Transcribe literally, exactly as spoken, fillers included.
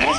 What does